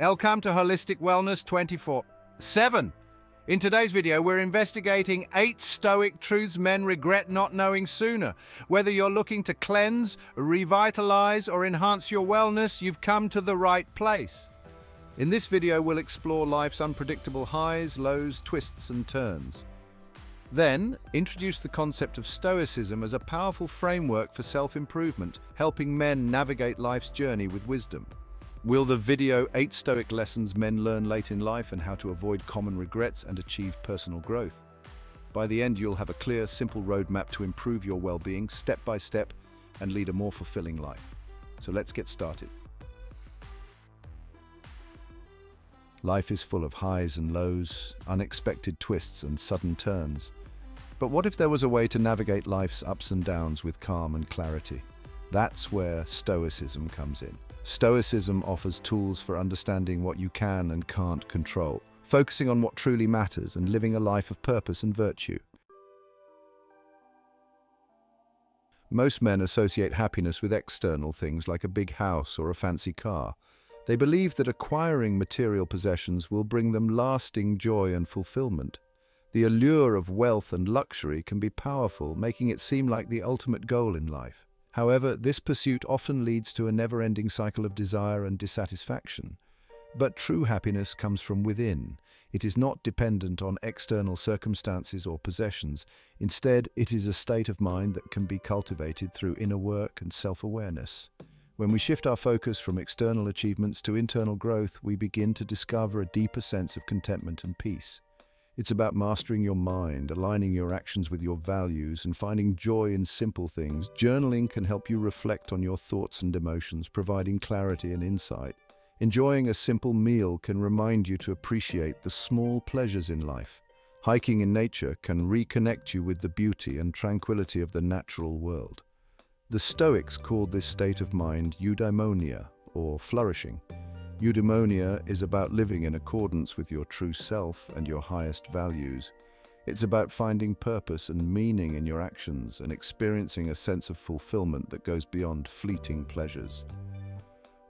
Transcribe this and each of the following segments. Welcome to Holistic Wellness 24/7. In today's video, we're investigating 8 Stoic truths men regret not knowing sooner. Whether you're looking to cleanse, revitalize, or enhance your wellness, you've come to the right place. In this video, we'll explore life's unpredictable highs, lows, twists, and turns. Then, introduce the concept of Stoicism as a powerful framework for self-improvement, helping men navigate life's journey with wisdom. Will the video 8 Stoic lessons men learn late in life and how to avoid common regrets and achieve personal growth. By the end, you'll have a clear, simple roadmap to improve your well-being step by step and lead a more fulfilling life. So let's get started. Life is full of highs and lows, unexpected twists and sudden turns. But what if there was a way to navigate life's ups and downs with calm and clarity? That's where Stoicism comes in. Stoicism offers tools for understanding what you can and can't control, focusing on what truly matters and living a life of purpose and virtue. Most men associate happiness with external things like a big house or a fancy car. They believe that acquiring material possessions will bring them lasting joy and fulfillment. The allure of wealth and luxury can be powerful, making it seem like the ultimate goal in life. However, this pursuit often leads to a never-ending cycle of desire and dissatisfaction. But true happiness comes from within. It is not dependent on external circumstances or possessions. Instead, it is a state of mind that can be cultivated through inner work and self-awareness. When we shift our focus from external achievements to internal growth, we begin to discover a deeper sense of contentment and peace. It's about mastering your mind, aligning your actions with your values, and finding joy in simple things. Journaling can help you reflect on your thoughts and emotions, providing clarity and insight. Enjoying a simple meal can remind you to appreciate the small pleasures in life. Hiking in nature can reconnect you with the beauty and tranquility of the natural world. The Stoics called this state of mind eudaimonia, or flourishing. Eudaimonia is about living in accordance with your true self and your highest values. It's about finding purpose and meaning in your actions and experiencing a sense of fulfillment that goes beyond fleeting pleasures.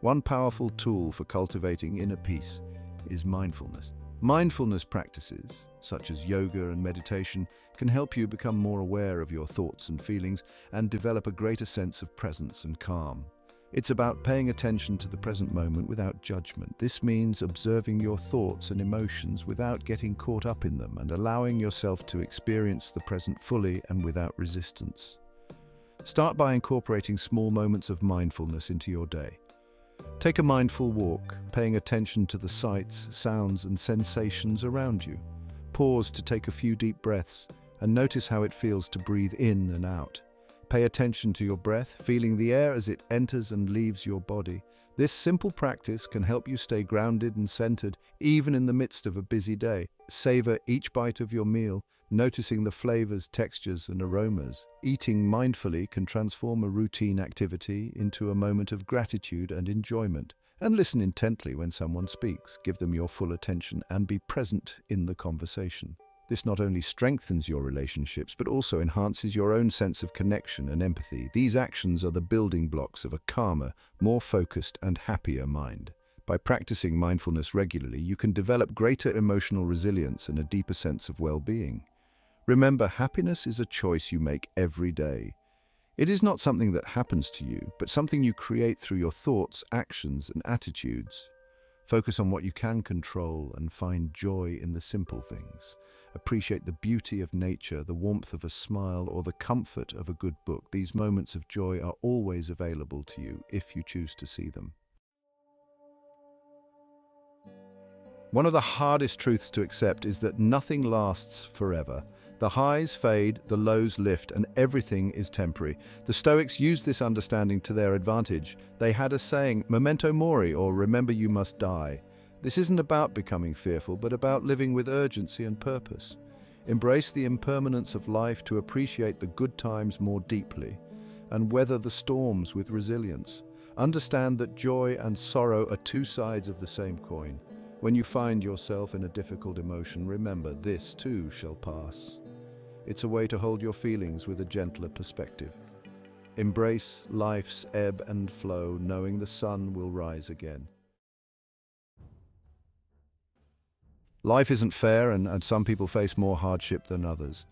One powerful tool for cultivating inner peace is mindfulness. Mindfulness practices, such as yoga and meditation, can help you become more aware of your thoughts and feelings and develop a greater sense of presence and calm. It's about paying attention to the present moment without judgment. This means observing your thoughts and emotions without getting caught up in them and allowing yourself to experience the present fully and without resistance. Start by incorporating small moments of mindfulness into your day. Take a mindful walk, paying attention to the sights, sounds, and sensations around you. Pause to take a few deep breaths and notice how it feels to breathe in and out. Pay attention to your breath, feeling the air as it enters and leaves your body. This simple practice can help you stay grounded and centered, even in the midst of a busy day. Savor each bite of your meal, noticing the flavors, textures, and aromas. Eating mindfully can transform a routine activity into a moment of gratitude and enjoyment. And listen intently when someone speaks. Give them your full attention and be present in the conversation. This not only strengthens your relationships, but also enhances your own sense of connection and empathy. These actions are the building blocks of a calmer, more focused, and happier mind. By practicing mindfulness regularly, you can develop greater emotional resilience and a deeper sense of well-being. Remember, happiness is a choice you make every day. It is not something that happens to you, but something you create through your thoughts, actions, and attitudes. Focus on what you can control and find joy in the simple things. Appreciate the beauty of nature, the warmth of a smile, or the comfort of a good book. These moments of joy are always available to you if you choose to see them. One of the hardest truths to accept is that nothing lasts forever. The highs fade, the lows lift, and everything is temporary. The Stoics used this understanding to their advantage. They had a saying, memento mori, or remember you must die. This isn't about becoming fearful, but about living with urgency and purpose. Embrace the impermanence of life to appreciate the good times more deeply and weather the storms with resilience. Understand that joy and sorrow are two sides of the same coin. When you find yourself in a difficult emotion, remember, this too shall pass. It's a way to hold your feelings with a gentler perspective. Embrace life's ebb and flow, knowing the sun will rise again. Life isn't fair, and some people face more hardship than others.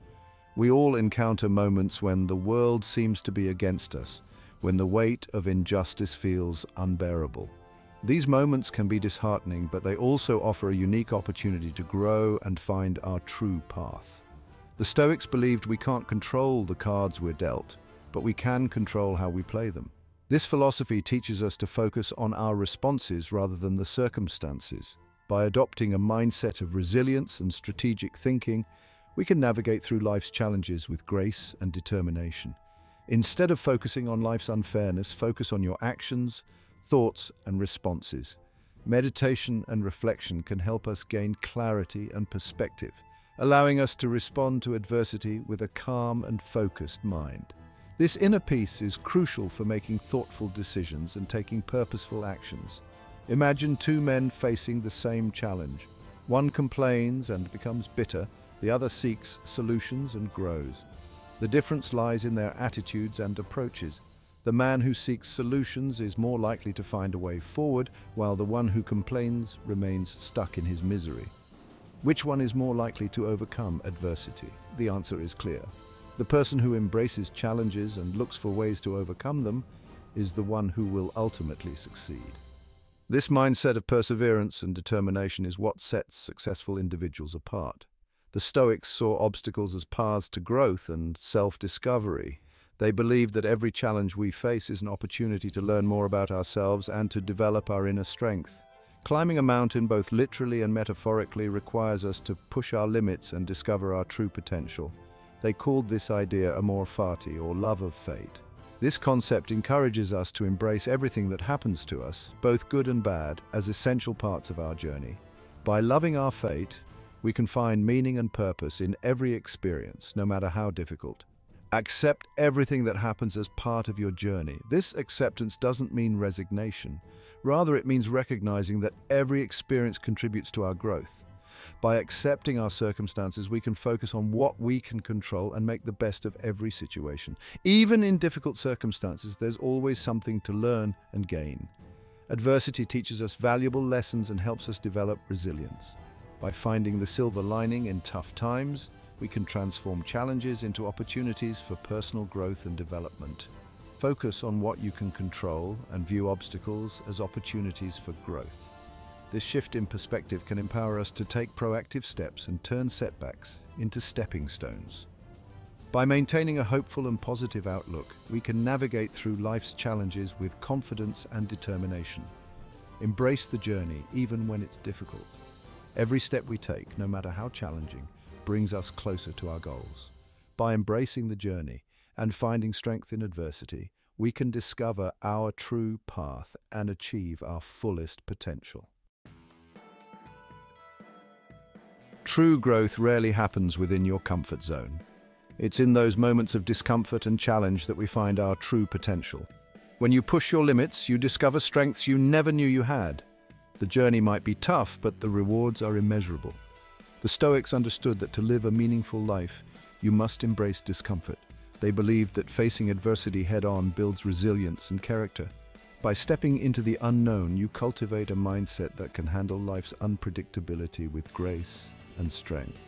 We all encounter moments when the world seems to be against us, when the weight of injustice feels unbearable. These moments can be disheartening, but they also offer a unique opportunity to grow and find our true path. The Stoics believed we can't control the cards we're dealt, but we can control how we play them. This philosophy teaches us to focus on our responses rather than the circumstances. By adopting a mindset of resilience and strategic thinking, we can navigate through life's challenges with grace and determination. Instead of focusing on life's unfairness, focus on your actions, thoughts, and responses. Meditation and reflection can help us gain clarity and perspective, allowing us to respond to adversity with a calm and focused mind. This inner peace is crucial for making thoughtful decisions and taking purposeful actions. Imagine two men facing the same challenge. One complains and becomes bitter, the other seeks solutions and grows. The difference lies in their attitudes and approaches. The man who seeks solutions is more likely to find a way forward, while the one who complains remains stuck in his misery. Which one is more likely to overcome adversity? The answer is clear. The person who embraces challenges and looks for ways to overcome them is the one who will ultimately succeed. This mindset of perseverance and determination is what sets successful individuals apart. The Stoics saw obstacles as paths to growth and self-discovery. They believed that every challenge we face is an opportunity to learn more about ourselves and to develop our inner strength. Climbing a mountain, both literally and metaphorically, requires us to push our limits and discover our true potential. They called this idea amor fati, or love of fate. This concept encourages us to embrace everything that happens to us, both good and bad, as essential parts of our journey. By loving our fate, we can find meaning and purpose in every experience, no matter how difficult. Accept everything that happens as part of your journey. This acceptance doesn't mean resignation. Rather, it means recognizing that every experience contributes to our growth. By accepting our circumstances, we can focus on what we can control and make the best of every situation. Even in difficult circumstances, there's always something to learn and gain. Adversity teaches us valuable lessons and helps us develop resilience. By finding the silver lining in tough times, we can transform challenges into opportunities for personal growth and development. Focus on what you can control and view obstacles as opportunities for growth. This shift in perspective can empower us to take proactive steps and turn setbacks into stepping stones. By maintaining a hopeful and positive outlook, we can navigate through life's challenges with confidence and determination. Embrace the journey, even when it's difficult. Every step we take, no matter how challenging, brings us closer to our goals. By embracing the journey and finding strength in adversity, we can discover our true path and achieve our fullest potential. True growth rarely happens within your comfort zone. It's in those moments of discomfort and challenge that we find our true potential. When you push your limits, you discover strengths you never knew you had. The journey might be tough, but the rewards are immeasurable. The Stoics understood that to live a meaningful life, you must embrace discomfort. They believed that facing adversity head-on builds resilience and character. By stepping into the unknown, you cultivate a mindset that can handle life's unpredictability with grace and strength.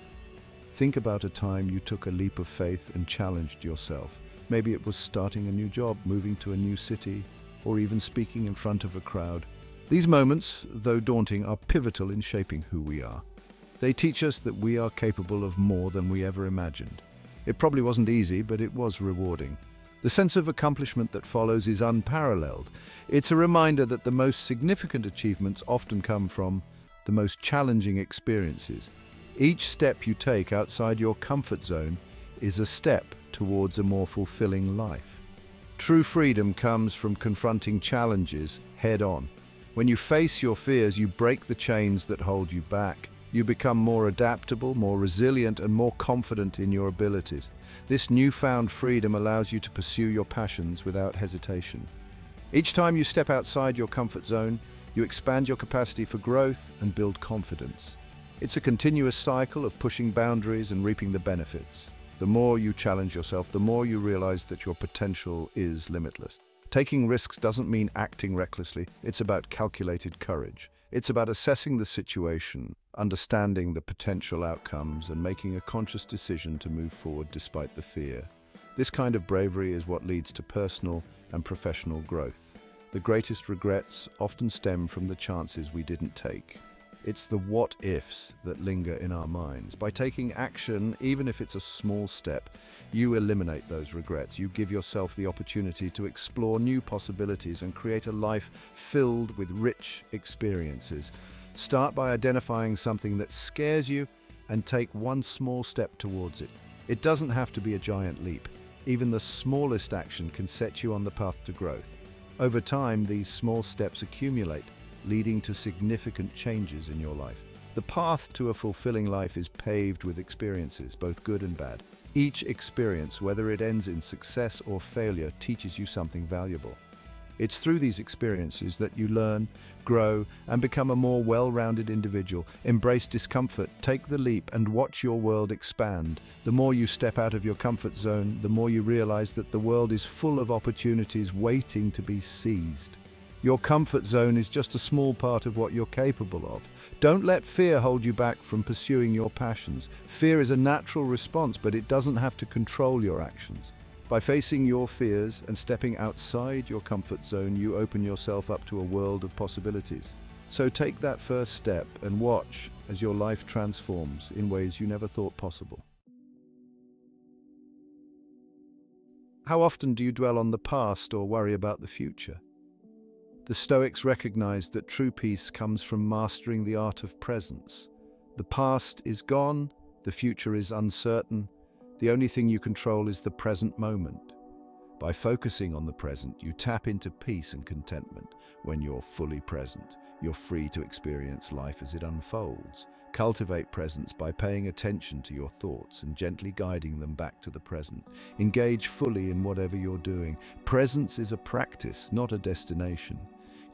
Think about a time you took a leap of faith and challenged yourself. Maybe it was starting a new job, moving to a new city, or even speaking in front of a crowd. These moments, though daunting, are pivotal in shaping who we are. They teach us that we are capable of more than we ever imagined. It probably wasn't easy, but it was rewarding. The sense of accomplishment that follows is unparalleled. It's a reminder that the most significant achievements often come from the most challenging experiences. Each step you take outside your comfort zone is a step towards a more fulfilling life. True freedom comes from confronting challenges head-on. When you face your fears, you break the chains that hold you back. You become more adaptable, more resilient, and more confident in your abilities. This newfound freedom allows you to pursue your passions without hesitation. Each time you step outside your comfort zone, you expand your capacity for growth and build confidence. It's a continuous cycle of pushing boundaries and reaping the benefits. The more you challenge yourself, the more you realize that your potential is limitless. Taking risks doesn't mean acting recklessly. It's about calculated courage. It's about assessing the situation, understanding the potential outcomes, and making a conscious decision to move forward despite the fear. This kind of bravery is what leads to personal and professional growth. The greatest regrets often stem from the chances we didn't take. It's the what-ifs that linger in our minds. By taking action, even if it's a small step, you eliminate those regrets. You give yourself the opportunity to explore new possibilities and create a life filled with rich experiences. Start by identifying something that scares you and take one small step towards it. It doesn't have to be a giant leap. Even the smallest action can set you on the path to growth. Over time, these small steps accumulate, leading to significant changes in your life. The path to a fulfilling life is paved with experiences, both good and bad. Each experience, whether it ends in success or failure, teaches you something valuable. It's through these experiences that you learn, grow, and become a more well-rounded individual. Embrace discomfort, take the leap, and watch your world expand. The more you step out of your comfort zone, the more you realize that the world is full of opportunities waiting to be seized. Your comfort zone is just a small part of what you're capable of. Don't let fear hold you back from pursuing your passions. Fear is a natural response, but it doesn't have to control your actions. By facing your fears and stepping outside your comfort zone, you open yourself up to a world of possibilities. So take that first step and watch as your life transforms in ways you never thought possible. How often do you dwell on the past or worry about the future? The Stoics recognized that true peace comes from mastering the art of presence. The past is gone, the future is uncertain. The only thing you control is the present moment. By focusing on the present, you tap into peace and contentment. When you're fully present, you're free to experience life as it unfolds. Cultivate presence by paying attention to your thoughts and gently guiding them back to the present. Engage fully in whatever you're doing. Presence is a practice, not a destination.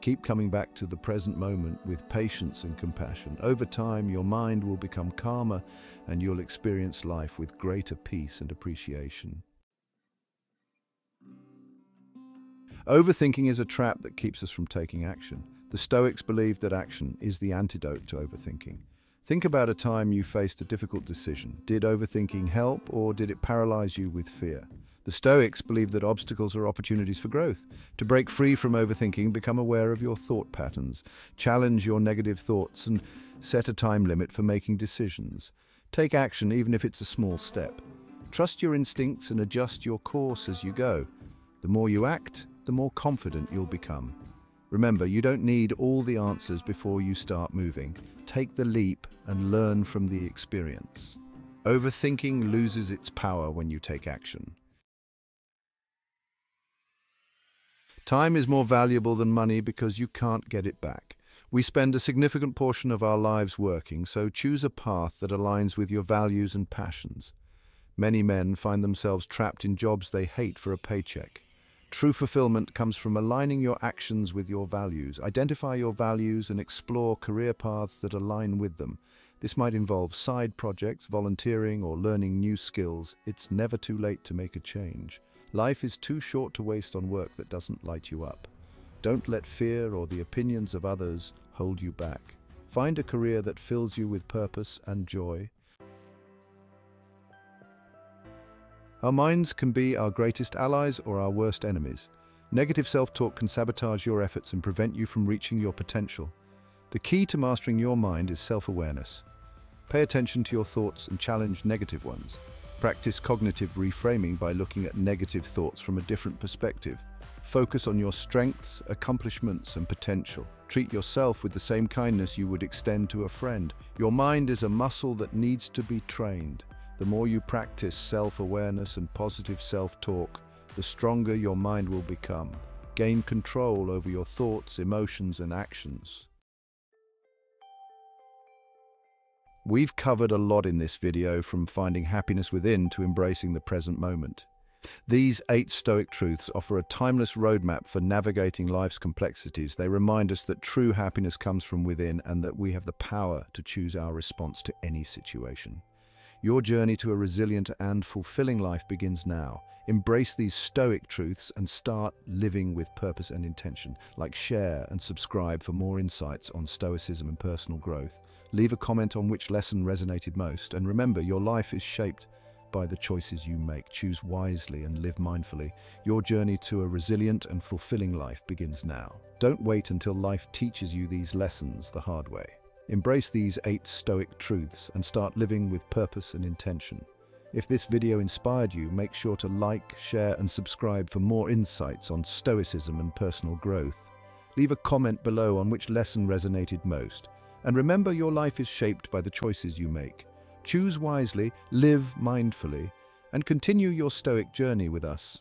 Keep coming back to the present moment with patience and compassion. Over time, your mind will become calmer and you'll experience life with greater peace and appreciation. Overthinking is a trap that keeps us from taking action. The Stoics believed that action is the antidote to overthinking. Think about a time you faced a difficult decision. Did overthinking help, or did it paralyze you with fear? The Stoics believe that obstacles are opportunities for growth. To break free from overthinking, become aware of your thought patterns, challenge your negative thoughts, and set a time limit for making decisions. Take action, even if it's a small step. Trust your instincts and adjust your course as you go. The more you act, the more confident you'll become. Remember, you don't need all the answers before you start moving. Take the leap and learn from the experience. Overthinking loses its power when you take action. Time is more valuable than money because you can't get it back. We spend a significant portion of our lives working, so choose a path that aligns with your values and passions. Many men find themselves trapped in jobs they hate for a paycheck. True fulfillment comes from aligning your actions with your values. Identify your values and explore career paths that align with them. This might involve side projects, volunteering, or learning new skills. It's never too late to make a change. Life is too short to waste on work that doesn't light you up. Don't let fear or the opinions of others hold you back. Find a career that fills you with purpose and joy. Our minds can be our greatest allies or our worst enemies. Negative self-talk can sabotage your efforts and prevent you from reaching your potential. The key to mastering your mind is self-awareness. Pay attention to your thoughts and challenge negative ones. Practice cognitive reframing by looking at negative thoughts from a different perspective. Focus on your strengths, accomplishments, and potential. Treat yourself with the same kindness you would extend to a friend. Your mind is a muscle that needs to be trained. The more you practice self-awareness and positive self-talk, the stronger your mind will become. Gain control over your thoughts, emotions, and actions. We've covered a lot in this video, from finding happiness within to embracing the present moment. These 8 Stoic truths offer a timeless roadmap for navigating life's complexities. They remind us that true happiness comes from within and that we have the power to choose our response to any situation. Your journey to a resilient and fulfilling life begins now. Embrace these stoic truths and start living with purpose and intention. Like, share and subscribe for more insights on stoicism and personal growth. Leave a comment on which lesson resonated most, and remember, your life is shaped by the choices you make. Choose wisely and live mindfully. Your journey to a resilient and fulfilling life begins now. Don't wait until life teaches you these lessons the hard way. Embrace these 8 stoic truths and start living with purpose and intention. If this video inspired you, make sure to like, share, and subscribe for more insights on stoicism and personal growth. Leave a comment below on which lesson resonated most. And remember, your life is shaped by the choices you make. Choose wisely, live mindfully, and continue your stoic journey with us.